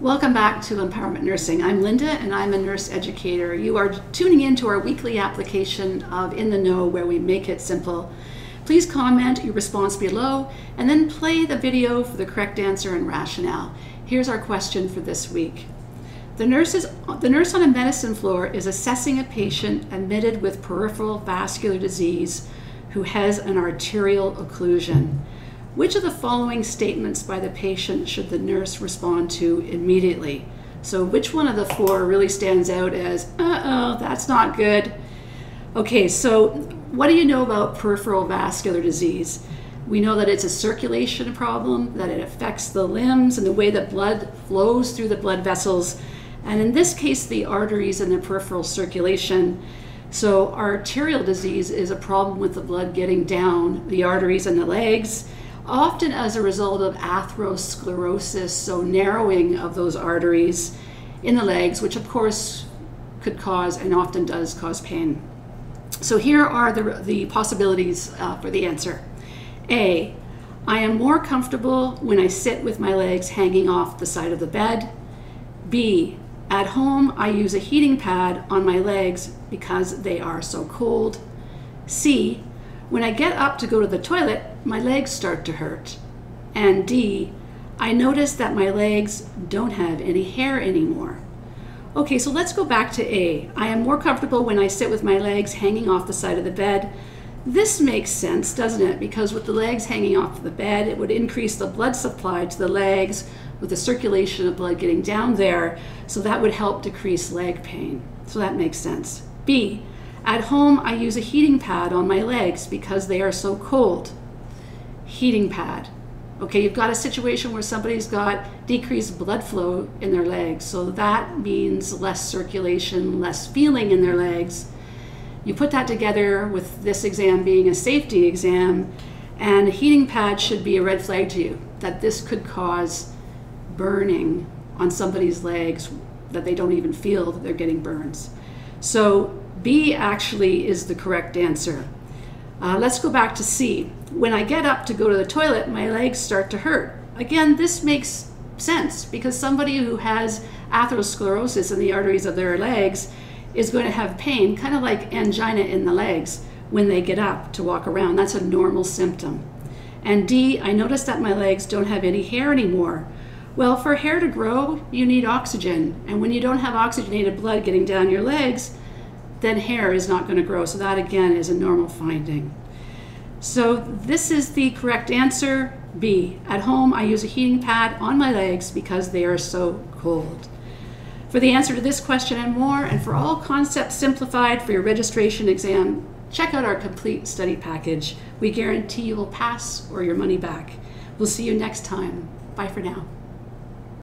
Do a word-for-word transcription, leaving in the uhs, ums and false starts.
Welcome back to Empowerment Nursing. I'm Linda and I'm a nurse educator. You are tuning in to our weekly application of In The Know, where we make it simple. Please comment your response below and then play the video for the correct answer and rationale. Here's our question for this week. The nurse, is, the nurse on a medicine floor is assessing a patient admitted with peripheral vascular disease who has an arterial occlusion. Which of the following statements by the patient should the nurse respond to immediately? So which one of the four really stands out as, uh-oh, that's not good? Okay, so what do you know about peripheral vascular disease? We know that it's a circulation problem, that it affects the limbs and the way that blood flows through the blood vessels, and in this case, the arteries and the peripheral circulation. So arterial disease is a problem with the blood getting down the arteries and the legs, often as a result of atherosclerosis, so narrowing of those arteries in the legs, which of course could cause and often does cause pain. So here are the, the possibilities uh, for the answer. A, I am more comfortable when I sit with my legs hanging off the side of the bed. B, at home I use a heating pad on my legs because they are so cold. C, when I get up to go to the toilet, my legs start to hurt. And D, I notice that my legs don't have any hair anymore. Okay, so let's go back to A. I am more comfortable when I sit with my legs hanging off the side of the bed. This makes sense, doesn't it? Because with the legs hanging off the bed, it would increase the blood supply to the legs with the circulation of blood getting down there. So that would help decrease leg pain. So that makes sense. B, at home, I use a heating pad on my legs because they are so cold. Heating pad. Okay, you've got a situation where somebody's got decreased blood flow in their legs. So that means less circulation, less feeling in their legs. You put that together with this exam being a safety exam, and a heating pad should be a red flag to you that this could cause burning on somebody's legs that they don't even feel that they're getting burns. So B actually is the correct answer. Uh, let's go back to C. When I get up to go to the toilet, my legs start to hurt. Again, this makes sense because somebody who has atherosclerosis in the arteries of their legs is going to have pain, kind of like angina in the legs when they get up to walk around. That's a normal symptom. And D, I noticed that my legs don't have any hair anymore. Well, for hair to grow, you need oxygen. And when you don't have oxygenated blood getting down your legs, then hair is not going to grow. So that again is a normal finding. So this is the correct answer, B. At home, I use a heating pad on my legs because they are so cold. For the answer to this question and more, and for all concepts simplified for your registration exam, check out our complete study package. We guarantee you will pass or your money back. We'll see you next time. Bye for now.